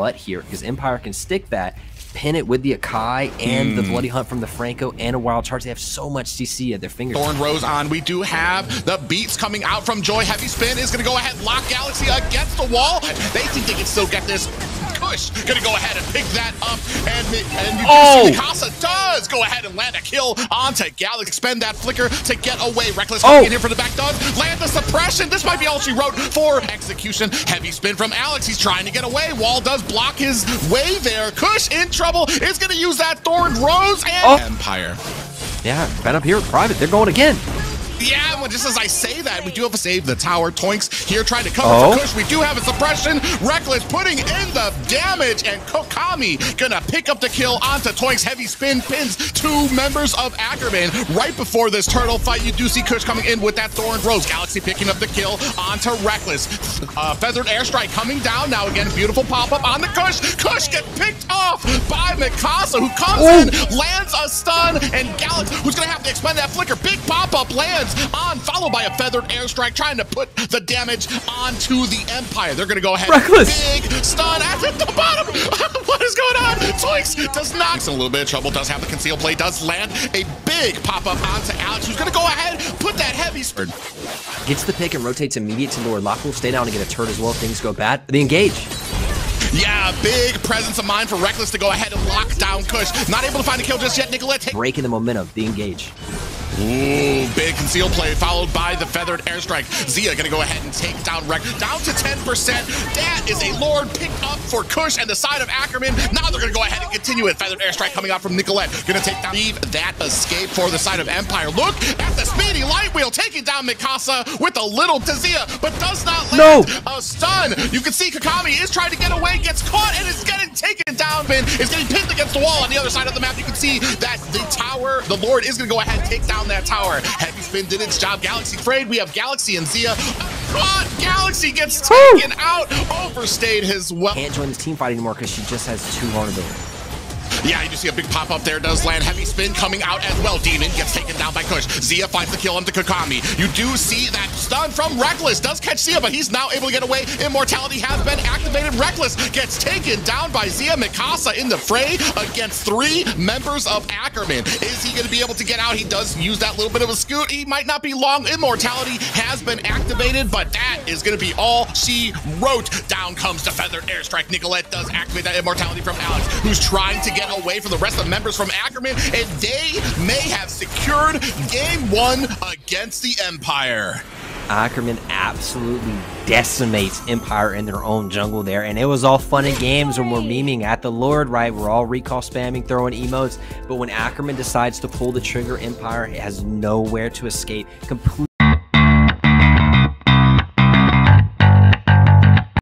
butt here, because Empire can stick that, pin it with the Akai and the Bloody Hunt from the Franco and a Wild Charge. They have so much CC at their fingers. Thorn Rose on. We do have the beats coming out from Joy. Heavy Spin is going to go ahead, lock Galaxy against the wall. They think they can still get this. Kush going to go ahead and pick that up. And Kasa does go ahead and land a kill onto Galaxy. Spend that flicker to get away. Reckless coming in here for the back dodge. Land the suppression. This might be all she wrote for execution. Heavy Spin from Alex. He's trying to get away. Wall does block his way there. Kush in trouble is going to use that Thorn Rose and Empire. Yeah, Ben up here, private. They're going again. Yeah, well, just as I say that, we do have a save the tower. Toinks here trying to cover for Kush. We do have a suppression. Reckless putting in the damage, and Kakamy gonna pick up the kill onto Toinks. Heavy Spin pins two members of Ackerman. Right before this turtle fight, you do see Kush coming in with that Thorn Rose. Galaxy picking up the kill onto Reckless. Feathered Airstrike coming down now again. Beautiful pop-up on the Kush. Kush gets picked off by Mikasa, who comes in, lands a stun, and Galaxy, who's gonna have to expend that flicker. Big pop-up lands on, followed by a Feathered Airstrike, trying to put the damage onto the Empire. They're gonna go ahead. Reckless. Big stun at the bottom. What is going on? Toinks does Nox in a little bit of trouble, does have the conceal play, does land a big pop-up onto Alex, who's gonna go ahead, put that Heavy Spin. Gets the pick and rotates immediate to Lord Lock. Will stay down and get a turret as well if things go bad. They engage. Yeah, big presence of mind for Reckless to go ahead and lock down Kush. Not able to find a kill just yet. Nicolette breaking the momentum, the engage. Ooh, big conceal play followed by the Feathered Airstrike. Zia gonna go ahead and take down Wreck, down to 10%. That is a Lord picked up for Kush and the side of Ackerman. Now they're gonna go ahead and continue it. Feathered Airstrike coming out from Nicolette. Gonna take down, leave that escape for the side of Empire. Look at the Speedy Light Wheel taking down Mikasa with a little to Zia, but does not land a stun. You can see Kakamy is trying to get away, gets caught, and is getting taken down. It's getting pinned against the wall on the other side of the map. You can see that the tower, the Lord is gonna go ahead and take down that tower. Heavy Spin did its job. Galaxy frayed. We have Galaxy and Zia. Oh, Galaxy gets taken out. Overstayed his well. Can't join this team fight anymore because she just has two vulnerabilities. Yeah, you do see a big pop-up there. Does land. Heavy Spin coming out as well. Demon gets taken down by Kush. Zia finds the kill onto Kakamy. You do see that stun from Reckless. Does catch Zia, but he's now able to get away. Immortality has been activated. Reckless gets taken down by Zia. Mikasa in the fray against three members of Ackerman. Is he going to be able to get out? He does use that little bit of a scoot. He might not be long. Immortality has been activated, but that is going to be all she wrote. Down comes the Feathered Airstrike. Nicolette does activate that Immortality from Alex, who's trying to get away from the rest of the members from Ackerman, and they may have secured game one against the Empire. Ackerman absolutely decimates Empire in their own jungle there, and it was all fun and games when we're memeing at the Lord, right? We're all recall spamming, throwing emotes, but when Ackerman decides to pull the trigger, Empire has nowhere to escape. Completely.